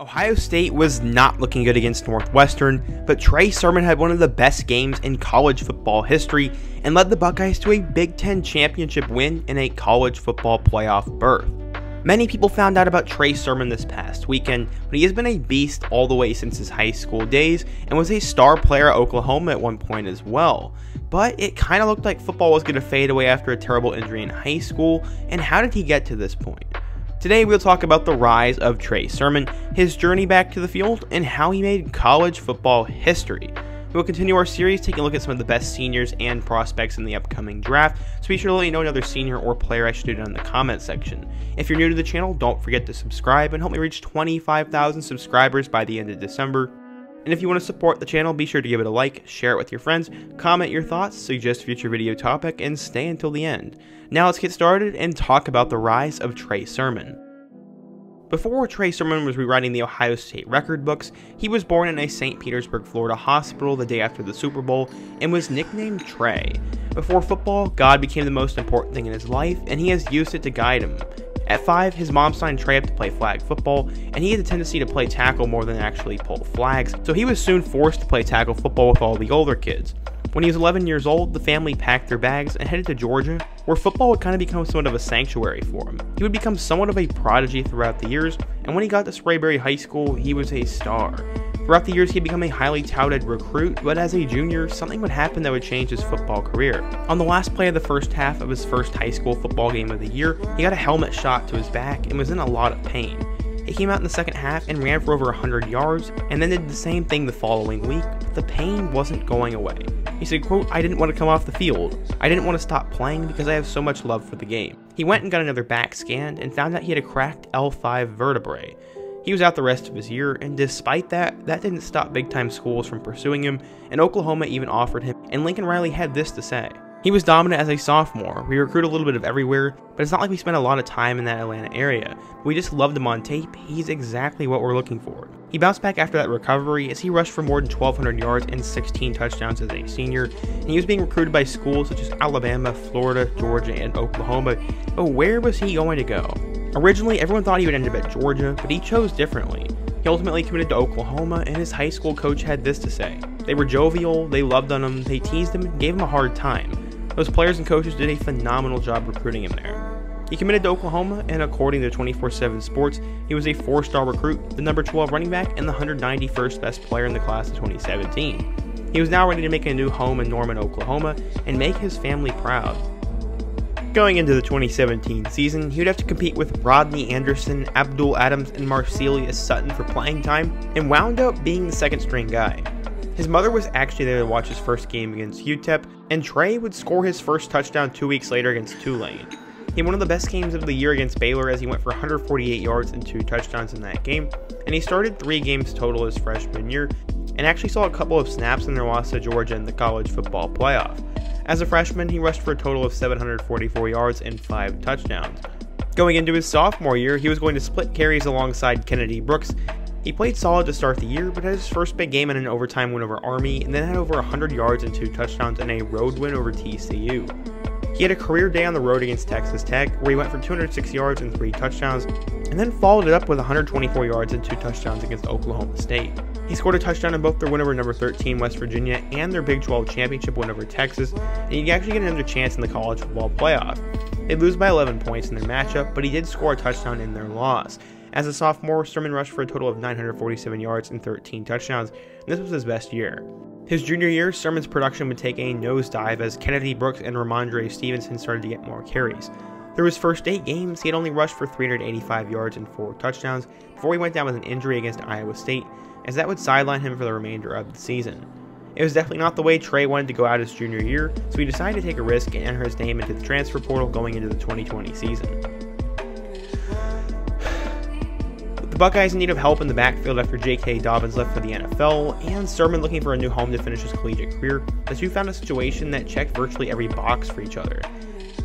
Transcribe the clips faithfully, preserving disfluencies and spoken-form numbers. Ohio State was not looking good against Northwestern, but Trey Sermon had one of the best games in college football history and led the Buckeyes to a Big Ten championship win and a college football playoff berth. Many people found out about Trey Sermon this past weekend, but he has been a beast all the way since his high school days and was a star player at Oklahoma at one point as well. But it kind of looked like football was going to fade away after a terrible injury in high school, and how did he get to this point? Today we'll talk about the rise of Trey Sermon, his journey back to the field, and how he made college football history. We'll continue our series taking a look at some of the best seniors and prospects in the upcoming draft, so be sure to let me know another senior or player I should do down in the comment section. If you're new to the channel, don't forget to subscribe and help me reach twenty-five thousand subscribers by the end of December. And if you want to support the channel, be sure to give it a like, share it with your friends, comment your thoughts, suggest future video topic, and stay until the end. Now let's get started and talk about the rise of Trey Sermon. Before Trey Sermon was rewriting the Ohio State record books, he was born in a Saint Petersburg, Florida hospital the day after the Super Bowl and was nicknamed Trey. Before football, God became the most important thing in his life, and he has used it to guide him. At five, his mom signed Trey up to play flag football, and he had a tendency to play tackle more than actually pull flags, so he was soon forced to play tackle football with all the older kids. When he was eleven years old, the family packed their bags and headed to Georgia, where football would kind of become somewhat of a sanctuary for him. He would become somewhat of a prodigy throughout the years, and when he got to Sprayberry High School, he was a star. Throughout the years, he'd become a highly touted recruit, but as a junior, something would happen that would change his football career. On the last play of the first half of his first high school football game of the year, he got a helmet shot to his back and was in a lot of pain. He came out in the second half and ran for over one hundred yards, and then did the same thing the following week, but the pain wasn't going away. He said, quote, "I didn't want to come off the field. I didn't want to stop playing because I have so much love for the game." He went and got another back scan and found out he had a cracked L five vertebrae. He was out the rest of his year, and despite that, that didn't stop big-time schools from pursuing him, and Oklahoma even offered him, and Lincoln Riley had this to say. "He was dominant as a sophomore. We recruit a little bit of everywhere, but it's not like we spent a lot of time in that Atlanta area. We just loved him on tape. He's exactly what we're looking for." He bounced back after that recovery as he rushed for more than twelve hundred yards and sixteen touchdowns as a senior, and he was being recruited by schools such as Alabama, Florida, Georgia, and Oklahoma, but where was he going to go? Originally, everyone thought he would end up at Georgia, but he chose differently. He ultimately committed to Oklahoma, and his high school coach had this to say. "They were jovial, they loved on him, they teased him, and gave him a hard time. Those players and coaches did a phenomenal job recruiting him there." He committed to Oklahoma, and according to twenty-four seven Sports, he was a four-star recruit, the number twelve running back, and the one hundred ninety-first best player in the class of twenty seventeen. He was now ready to make a new home in Norman, Oklahoma, and make his family proud. Going into the twenty seventeen season, he would have to compete with Rodney Anderson, Abdul Adams, and Marcellus Sutton for playing time, and wound up being the second string guy. His mother was actually there to watch his first game against U T E P, and Trey would score his first touchdown two weeks later against Tulane. He had one of the best games of the year against Baylor, as he went for one hundred forty-eight yards and two touchdowns in that game, and he started three games total his freshman year, and actually saw a couple of snaps in their loss to Georgia in the college football playoff. As a freshman, he rushed for a total of seven hundred forty-four yards and five touchdowns. Going into his sophomore year, he was going to split carries alongside Kennedy Brooks. He played solid to start the year, but had his first big game in an overtime win over Army, and then had over one hundred yards and two touchdowns in a road win over T C U. He had a career day on the road against Texas Tech, where he went for two hundred six yards and three touchdowns, and then followed it up with one hundred twenty-four yards and two touchdowns against Oklahoma State. He scored a touchdown in both their win over number thirteen West Virginia and their Big twelve championship win over Texas, and he actually get another chance in the college football playoff. They lose by eleven points in their matchup, but he did score a touchdown in their loss. As a sophomore, Sermon rushed for a total of nine hundred forty-seven yards and thirteen touchdowns, and this was his best year. His junior year, Sermon's production would take a nosedive as Kennedy Brooks and Ramondre Stevenson started to get more carries. Through his first eight games, he had only rushed for three hundred eighty-five yards and four touchdowns before he went down with an injury against Iowa State, as that would sideline him for the remainder of the season. It was definitely not the way Trey wanted to go out his junior year, so he decided to take a risk and enter his name into the transfer portal going into the twenty twenty season. With the Buckeyes in need of help in the backfield after J K Dobbins left for the N F L, and Sermon looking for a new home to finish his collegiate career, the two found a situation that checked virtually every box for each other.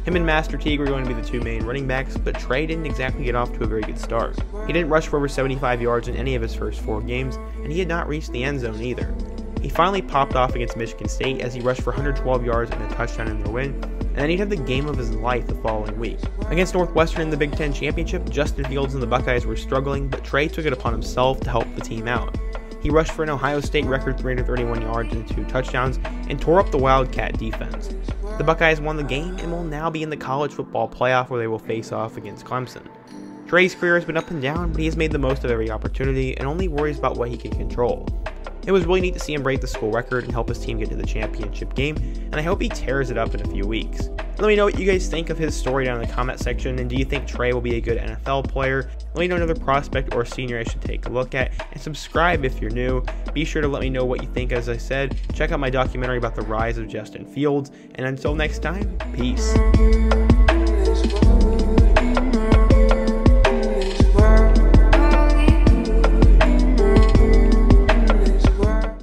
Him and Master Teague were going to be the two main running backs, but Trey didn't exactly get off to a very good start. He didn't rush for over seventy-five yards in any of his first four games, and he had not reached the end zone either. He finally popped off against Michigan State as he rushed for one hundred twelve yards and a touchdown in their win, and then he'd have the game of his life the following week. Against Northwestern in the Big Ten Championship, Justin Fields and the Buckeyes were struggling, but Trey took it upon himself to help the team out. He rushed for an Ohio State record three hundred thirty-one yards and two touchdowns and tore up the Wildcat defense. The Buckeyes won the game and will now be in the college football playoff where they will face off against Clemson. Trey's career has been up and down, but he has made the most of every opportunity and only worries about what he can control. It was really neat to see him break the school record and help his team get to the championship game, and I hope he tears it up in a few weeks. Let me know what you guys think of his story down in the comment section, and do you think Trey will be a good N F L player? Let me know another prospect or senior I should take a look at, and subscribe if you're new. Be sure to let me know what you think. As I said, check out my documentary about the rise of Justin Fields, and until next time, peace.